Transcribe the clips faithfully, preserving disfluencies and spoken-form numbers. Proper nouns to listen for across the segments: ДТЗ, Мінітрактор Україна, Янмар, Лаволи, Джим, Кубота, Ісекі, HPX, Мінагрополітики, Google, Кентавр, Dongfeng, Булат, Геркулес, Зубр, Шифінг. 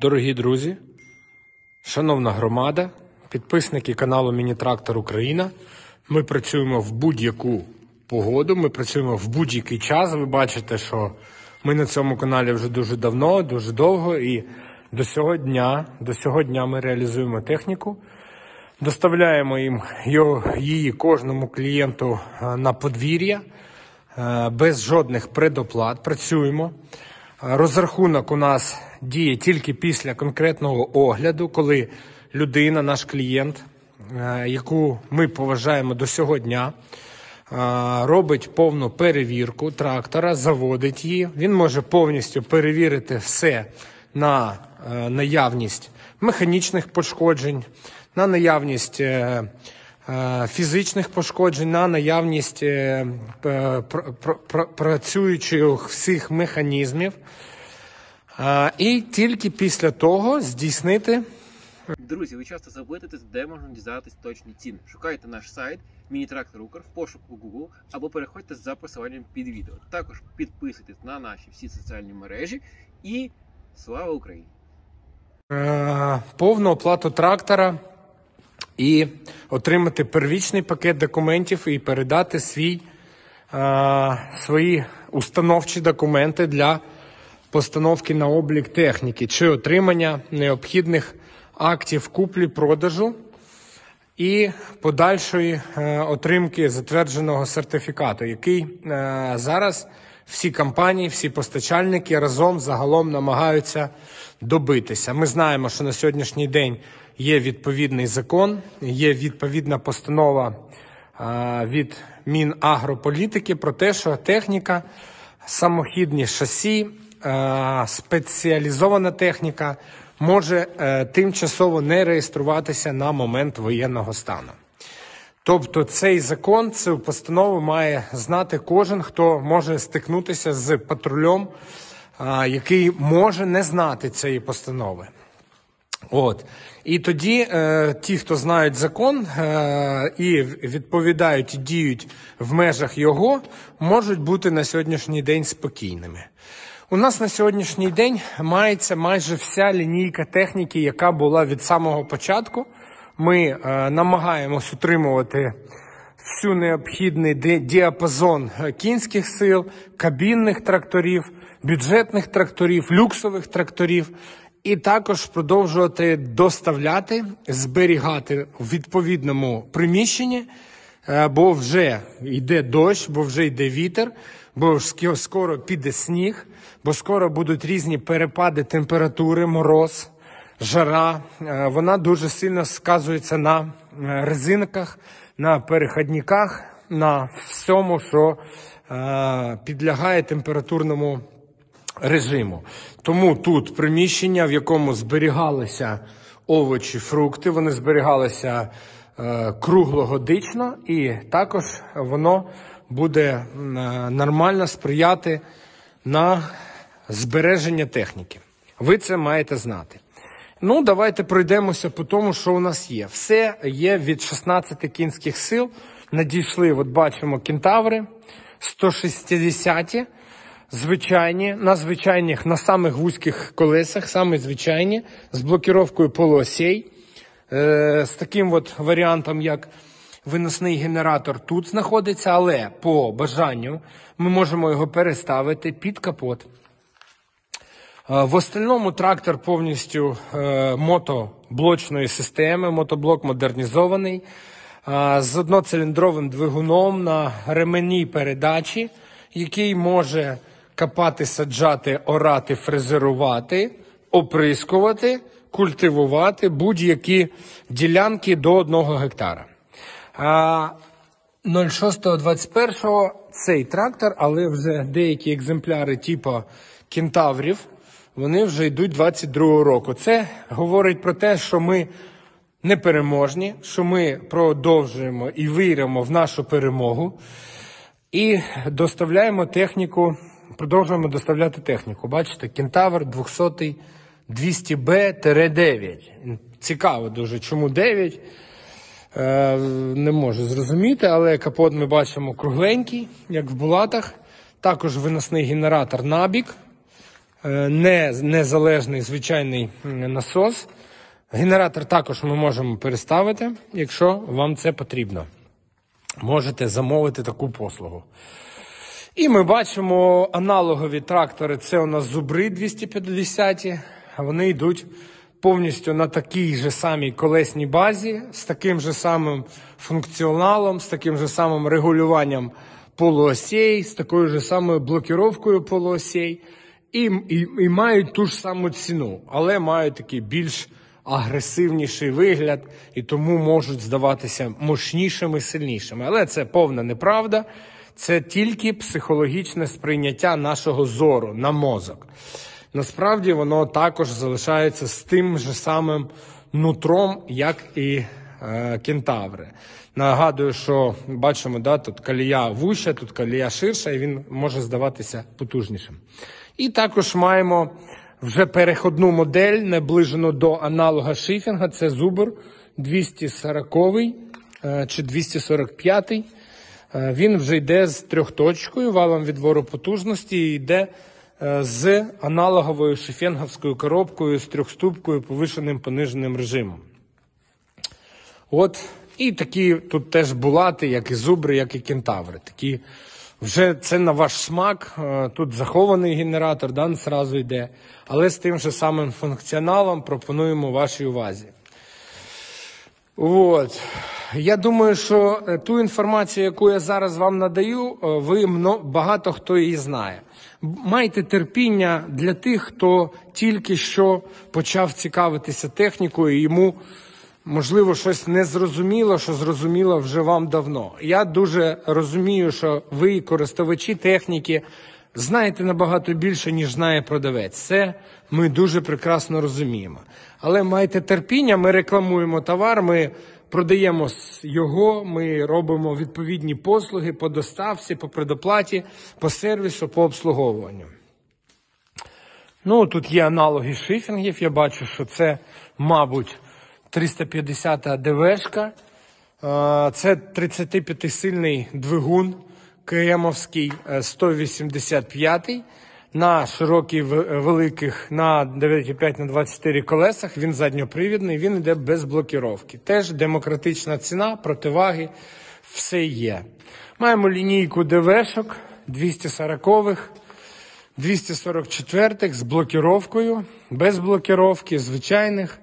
Дорогі друзі, шановна громада, підписники каналу Мінітрактор Україна, ми працюємо в будь-яку погоду, ми працюємо в будь-який час. Ви бачите, що ми на цьому каналі вже дуже давно, дуже довго, і до цього дня, до цього дня ми реалізуємо техніку, доставляємо їм її кожному клієнту на подвір'я, без жодних предоплат, працюємо. Розрахунок у нас діє тільки після конкретного огляду, коли людина, наш клієнт, яку ми поважаємо до цього дня, робить повну перевірку трактора, заводить її. Він може повністю перевірити все на наявність механічних пошкоджень, на наявність фізичних пошкоджень, на наявність працюючих всіх механізмів. І тільки після того здійснити... Друзі, ви часто заплутаєтесь, де можна дізнатись точні ціни. Шукайте наш сайт Мінітрактор Укр в пошуку Google або переходьте за посиланням під відео. Також підписуйтесь на наші всі соціальні мережі і слава Україні! Повну оплату трактора і отримати первічний пакет документів і передати свій, е, свої установчі документи для постановки на облік техніки чи отримання необхідних актів куплі-продажу і подальшої е, отримки затвердженого сертифікату, який е, зараз всі компанії, всі постачальники разом загалом намагаються добитися. Ми знаємо, що на сьогоднішній день є відповідний закон, є відповідна постанова від Мінагрополітики про те, що техніка, самохідні шасі, спеціалізована техніка може тимчасово не реєструватися на момент воєнного стану. Тобто цей закон, цю постанову має знати кожен, хто може стикнутися з патрулем, який може не знати цієї постанови. От. І тоді е, ті, хто знають закон е, і відповідають, і діють в межах його, можуть бути на сьогоднішній день спокійними. У нас на сьогоднішній день мається майже вся лінійка техніки, яка була від самого початку. Ми е, намагаємось утримувати всю необхідний діапазон кінських сил, кабінних тракторів, бюджетних тракторів, люксових тракторів. І також продовжувати доставляти, зберігати в відповідному приміщенні, бо вже йде дощ, бо вже йде вітер, бо скоро піде сніг, бо скоро будуть різні перепади температури, мороз, жара. Вона дуже сильно сказується на резинках, на переходниках, на всьому, що підлягає температурному режиму. Тому тут приміщення, в якому зберігалися овочі, фрукти, вони зберігалися е, круглогодично, і також воно буде е, нормально сприяти на збереження техніки. Ви це маєте знати. Ну, давайте пройдемося по тому, що у нас є. Все є від шістнадцяти кінських сил. Надійшли, от бачимо, кентаври, сто шістдесяті. Звичайні, на звичайних, на самих вузьких колесах, саме звичайні, з блокіровкою полуосей, е, з таким от варіантом, як виносний генератор тут знаходиться, але по бажанню ми можемо його переставити під капот. Е, в остальному трактор повністю е, мотоблочної системи, мотоблок модернізований, е, з одноциліндровим двигуном на ременній передачі, який може копати, саджати, орати, фрезерувати, оприскувати, культивувати будь-які ділянки до одного гектара. нуль шостого двадцять першого цей трактор, але вже деякі екземпляри типу кентаврів, вони вже йдуть двадцять другого року. Це говорить про те, що ми непереможні, що ми продовжуємо і віримо в нашу перемогу. І доставляємо техніку, продовжуємо доставляти техніку. Бачите, кентавр двісті двісті Б дев'ять. Цікаво дуже, чому дев'ять, е, не можу зрозуміти, але капот ми бачимо кругленький, як в Булатах. Також виносний генератор набік, не незалежний звичайний насос. Генератор також ми можемо переставити, якщо вам це потрібно. Можете замовити таку послугу. І ми бачимо аналогові трактори. Це у нас Зубри двісті п'ятдесяті. Вони йдуть повністю на такій же самій колесній базі, з таким же самим функціоналом, з таким же самим регулюванням полуосей, з такою же самою блокіровкою полуосей. І, і, і мають ту ж саму ціну, але мають такий більш агресивніший вигляд і тому можуть здаватися мощнішими, сильнішими. Але це повна неправда. Це тільки психологічне сприйняття нашого зору на мозок. Насправді воно також залишається з тим же самим нутром, як і е, кентаври. Нагадую, що бачимо, да, тут колія вуща, тут колія ширша, і він може здаватися потужнішим. І також маємо вже переходну модель, наближену до аналога шифінга. Це Зубр двісті сорок чи двісті сорок п'ятий. Він вже йде з трьохточкою, валом відвору потужності, і йде з аналоговою шифінговською коробкою, з трьохступкою, повишеним, пониженим режимом. От, і такі тут теж булати, як і Зубри, як і кентаври. Такі вже це на ваш смак, тут захований генератор, дан зразу йде, але з тим же самим функціоналом пропонуємо вашій увазі. От. Я думаю, що ту інформацію, яку я зараз вам надаю, ви багато хто її знає. Майте терпіння для тих, хто тільки що почав цікавитися технікою і йому, можливо, щось не зрозуміло, що зрозуміло вже вам давно. Я дуже розумію, що ви, користувачі техніки, знаєте набагато більше, ніж знає продавець. Це ми дуже прекрасно розуміємо. Але майте терпіння, ми рекламуємо товар, ми продаємо його, ми робимо відповідні послуги по доставці, по предоплаті, по сервісу, по обслуговуванню. Ну, тут є аналоги шифінгів. Я бачу, що це, мабуть, триста п'ятдесята ДВшка. Це тридцятип'ятисильний двигун КМовський, сто вісімдесят п'ятий. На широких, великих, на дев'ять п'ять на двадцять чотири колесах, він задньопривідний, він йде без блокіровки. Теж демократична ціна, противаги, все є. Маємо лінійку ДВшок, двісті сорокових, двісті сорок четвертих з блокіровкою, без блокіровки, звичайних.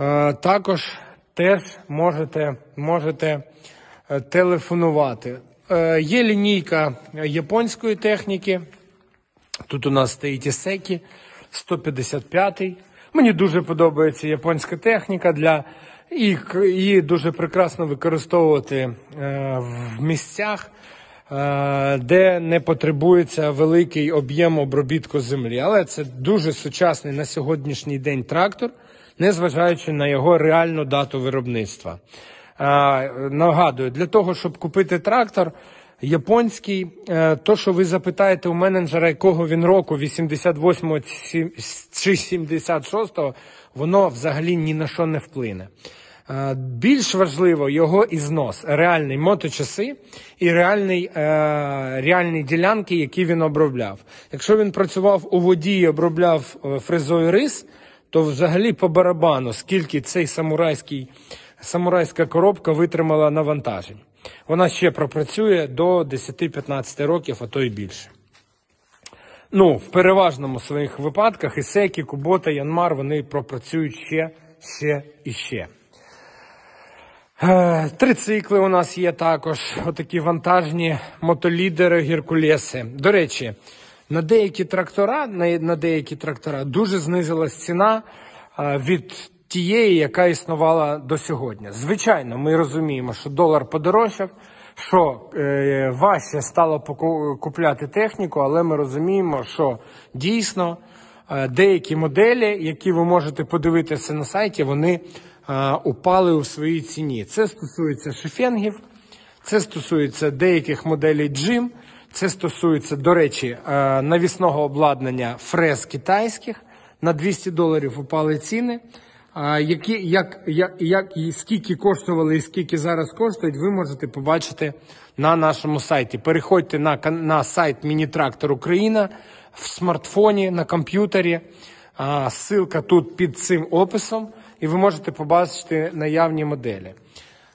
Е, також теж можете, можете телефонувати. Е, є лінійка японської техніки. Тут у нас стоїть Ісекі сто п'ятдесят п'ятий. Мені дуже подобається японська техніка. Для... Її дуже прекрасно використовувати в місцях, де не потребується великий об'єм обробітку землі. Але це дуже сучасний на сьогоднішній день трактор, незважаючи на його реальну дату виробництва. Нагадую, для того, щоб купити трактор японський, то, що ви запитаєте у менеджера, якого він року, вісімдесят восьмого чи сімдесят шостого, воно взагалі ні на що не вплине. Більш важливо його ізнос, реальний моточаси і реальний, реальні ділянки, які він обробляв. Якщо він працював у воді і обробляв фрезою рис, то взагалі по барабану, скільки цей самурайський, самурайська коробка витримала навантажень. Вона ще пропрацює до десяти-п'ятнадцяти років, а то й більше. Ну, в переважному своїх випадках Ісекі, Кубота, Янмар, вони пропрацюють ще, ще і ще. Е, трицикли у нас є також, отакі вантажні мотолідери, Геркулеси. До речі, на деякі трактора, на, на деякі трактора дуже знизилась ціна е, від тієї, яка існувала до сьогодні. Звичайно, ми розуміємо, що долар подорожчав, що е, важче стало купляти техніку, але ми розуміємо, що дійсно е, деякі моделі, які ви можете подивитися на сайті, вони е, упали у своїй ціні. Це стосується шифенгів, це стосується деяких моделей джим, це стосується, до речі, е, навісного обладнання фрез китайських. На двісті доларів упали ціни. Які, як, як, як, і скільки коштували і скільки зараз коштують, ви можете побачити на нашому сайті. Переходьте на, на сайт Мінітрактор Україна, в смартфоні, на комп'ютері. Ссылка тут під цим описом, і ви можете побачити наявні моделі.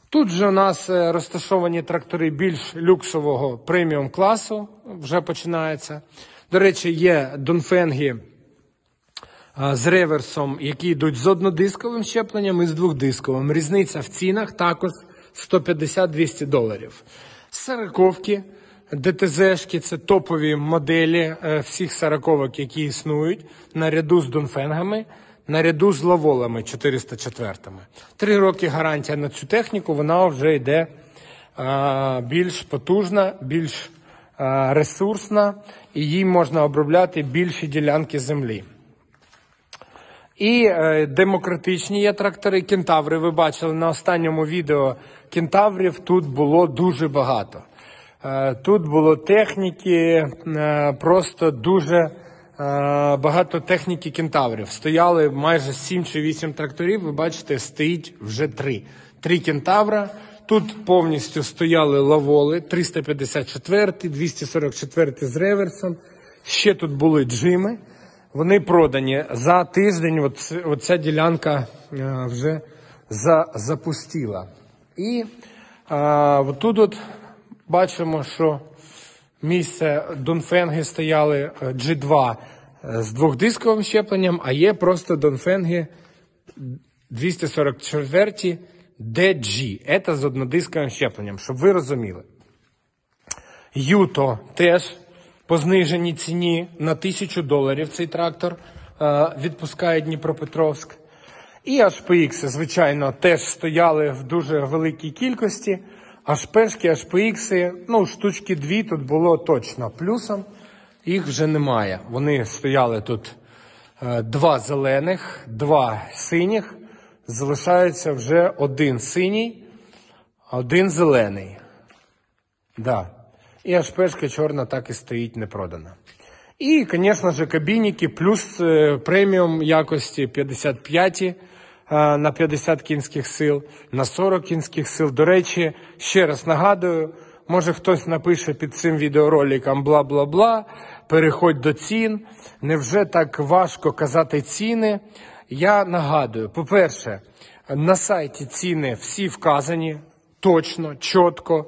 Тут же у нас розташовані трактори більш люксового преміум класу, вже починається. До речі, є Dongfeng з реверсом, які йдуть з однодисковим щепленням і з двохдисковим. Різниця в цінах також сто п'ятдесят - двісті доларів. Сороковки, ДТЗ-шки – це топові моделі всіх сороковок, які існують, наряду з Dongfeng'ами, наряду з Лаволами чотириста четвертими. Три роки гарантія на цю техніку, вона вже йде а, більш потужна, більш а, ресурсна, і їй можна обробляти більші ділянки землі. І е, демократичні є трактори, кентаври, ви бачили на останньому відео, кентаврів тут було дуже багато. Е, тут було техніки, е, просто дуже е, багато техніки кентаврів. Стояли майже сім чи вісім тракторів, ви бачите, стоїть вже три. Три кентавра, тут повністю стояли лаволи, триста п'ятдесят чотири, двісті сорок чотири з реверсом, ще тут були джими. Вони продані за тиждень, оц, оця ділянка а, вже за, запустіла. І а, отут от бачимо, що місце Dongfeng'и стояли джі два з двохдисковим щепленням, а є просто Dongfeng'и двісті сорок чотири ді джі. Це з однодисковим щепленням, щоб ви розуміли. Юто теж. По зниженій ціні на тисячу доларів цей трактор відпускає Дніпропетровськ. І ейч пі ікс, звичайно, теж стояли в дуже великій кількості. ейч пі-шки, ейч пі ікс, ну, штучки дві тут було точно плюсом. Їх вже немає. Вони стояли тут два зелених, два синіх. Залишається вже один синій, один зелений. Так. Да. І ейч пі-шка чорна так і стоїть непродана. І, звісно ж, кабініки плюс преміум якості п'ятдесят п'ять на п'ятдесят кінських сил, на сорок кінських сил. До речі, ще раз нагадую, може хтось напише під цим відеороликом бла-бла-бла, переходь до цін. Невже так важко казати ціни? Я нагадую, по-перше, на сайті ціни всі вказані точно, чітко.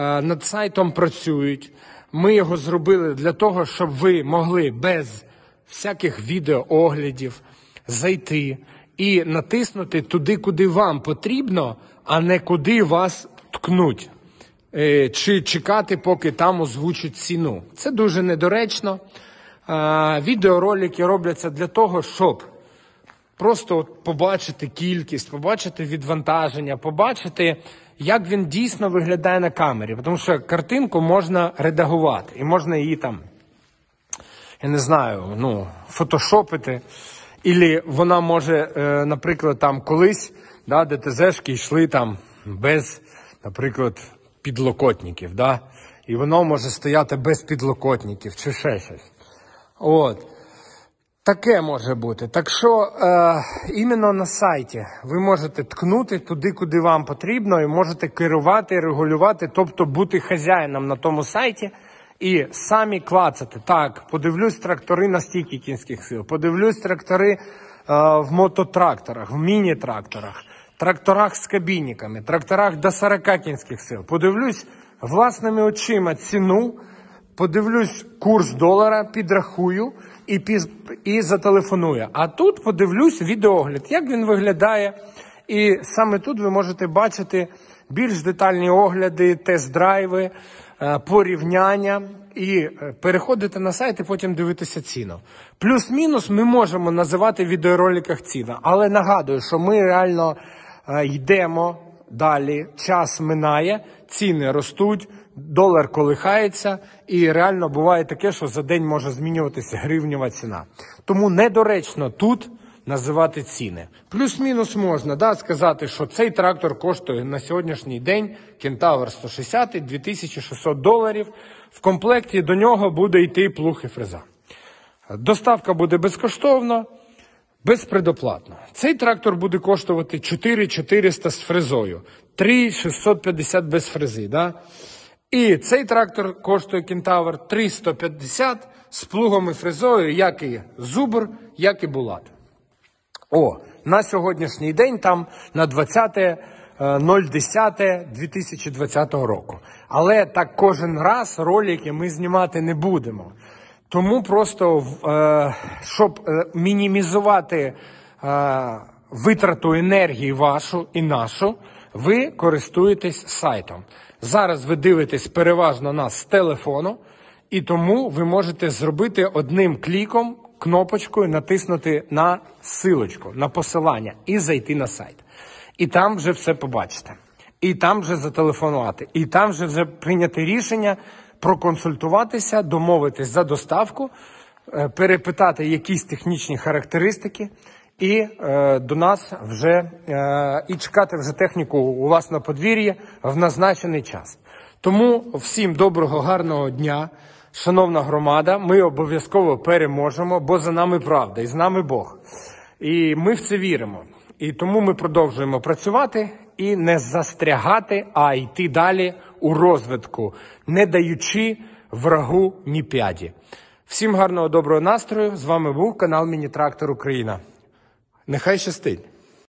Над сайтом працюють. Ми його зробили для того, щоб ви могли без всяких відеооглядів зайти і натиснути туди, куди вам потрібно, а не куди вас ткнуть. Чи чекати, поки там озвучать ціну. Це дуже недоречно. Відеоролики робляться для того, щоб просто побачити кількість, побачити відвантаження, побачити, як він дійсно виглядає на камері. Тому що картинку можна редагувати. І можна її там, я не знаю, ну, фотошопити. Ілі вона може, наприклад, там колись, да, ДТЗ-шки йшли там без, наприклад, підлокотників. Да? І воно може стояти без підлокотників чи ще щось. От. Таке може бути. Так що, е, іменно на сайті ви можете ткнути туди, куди вам потрібно, і можете керувати, регулювати, тобто бути хазяїном на тому сайті і самі клацати. Так, подивлюсь трактори на стільки кінських сил, подивлюсь трактори е, в мототракторах, в міні-тракторах, тракторах з кабініками, тракторах до сорока кінських сил. Подивлюсь власними очима ціну, подивлюсь курс долара, підрахую, І, і зателефонує. А тут подивлюсь відеогляд, як він виглядає. І саме тут ви можете бачити більш детальні огляди, тест-драйви, порівняння. І переходити на сайт і потім дивитися ціну. Плюс-мінус ми можемо називати в відеороликах ціну. Але нагадую, що ми реально йдемо далі, час минає, ціни ростуть. Долар колихається, і реально буває таке, що за день може змінюватися гривнева ціна. Тому недоречно тут називати ціни. Плюс-мінус можна, да, сказати, що цей трактор коштує на сьогоднішній день Кентавр сто шістдесят, дві тисячі шістсот доларів. В комплекті до нього буде йти плуг і фреза. Доставка буде безкоштовно, безпредоплатно. Цей трактор буде коштувати чотири тисячі чотириста з фрезою, три тисячі шістсот п'ятдесят без фрези, да? І цей трактор коштує Кентавр триста п'ятдесят з плугом і фрезою, як і Зубр, як і Булат. О, на сьогоднішній день там на двадцяте лютого дві тисячі двадцятого року. Але так кожен раз ролики ми знімати не будемо. Тому просто, щоб мінімізувати витрату енергії вашу і нашу, ви користуєтесь сайтом. Зараз ви дивитесь переважно нас з телефону, і тому ви можете зробити одним кліком, кнопочкою натиснути на силочку, на посилання і зайти на сайт. І там вже все побачите. І там вже зателефонувати. І там вже, вже прийняти рішення, проконсультуватися, домовитись за доставку, перепитати якісь технічні характеристики і е, до нас вже, е, і чекати вже техніку у вас на подвір'ї в назначений час. Тому всім доброго, гарного дня, шановна громада, ми обов'язково переможемо, бо за нами правда і з нами Бог. І ми в це віримо. І тому ми продовжуємо працювати і не застрягати, а йти далі у розвитку, не даючи врагу ні п'яді. Всім гарного, доброго настрою. З вами був канал Мінітрактор Україна. Нехай щастить!